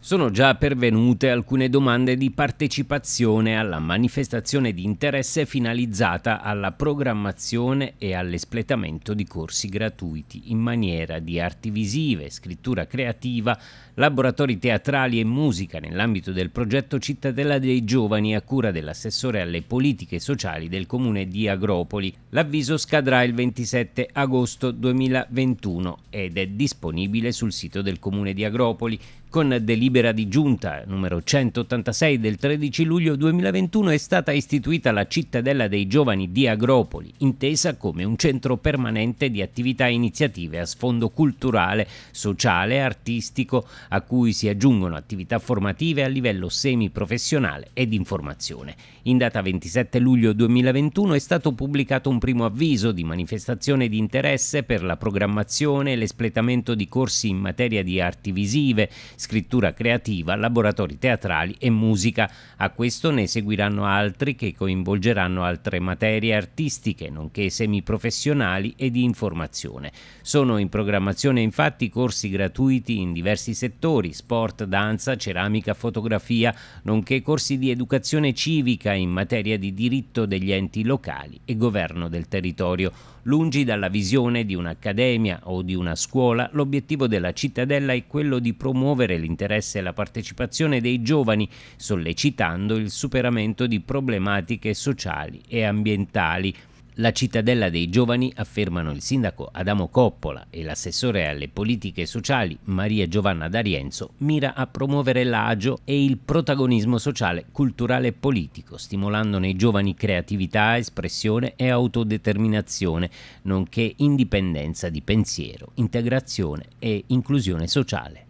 Sono già pervenute alcune domande di partecipazione alla manifestazione di interesse finalizzata alla programmazione e all'espletamento di corsi gratuiti in maniera di arti visive, scrittura creativa, laboratori teatrali e musica nell'ambito del progetto Cittadella dei Giovani a cura dell'assessore alle politiche sociali del Comune di Agropoli. L'avviso scadrà il 27 agosto 2021 ed è disponibile sul sito del Comune di Agropoli con delibera di giunta numero 186 del 13 luglio 2021 è stata istituita la Cittadella dei Giovani di Agropoli, intesa come un centro permanente di attività e iniziative a sfondo culturale, sociale e artistico, a cui si aggiungono attività formative a livello semiprofessionale ed informazione. In data 27 luglio 2021 è stato pubblicato un primo avviso di manifestazione di interesse per la programmazione e l'espletamento di corsi in materia di arti visive, scrittura creativa, laboratori teatrali e musica. A questo ne seguiranno altri che coinvolgeranno altre materie artistiche, nonché semiprofessionali e di informazione. Sono in programmazione infatti corsi gratuiti in diversi settori: sport, danza, ceramica, fotografia, nonché corsi di educazione civica in materia di diritto degli enti locali e governo del territorio. Lungi dalla visione di un'accademia o di una scuola, l'obiettivo della Cittadella è quello di promuovere l'interesse e la partecipazione dei giovani, sollecitando il superamento di problematiche sociali e ambientali. La Cittadella dei Giovani, affermano il sindaco Adamo Coppola e l'assessore alle politiche sociali Maria Giovanna D'Arienzo, mira a promuovere l'agio e il protagonismo sociale, culturale e politico, stimolando nei giovani creatività, espressione e autodeterminazione, nonché indipendenza di pensiero, integrazione e inclusione sociale.